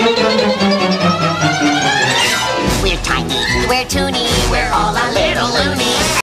We're tiny, we're toony, we're all a little loony.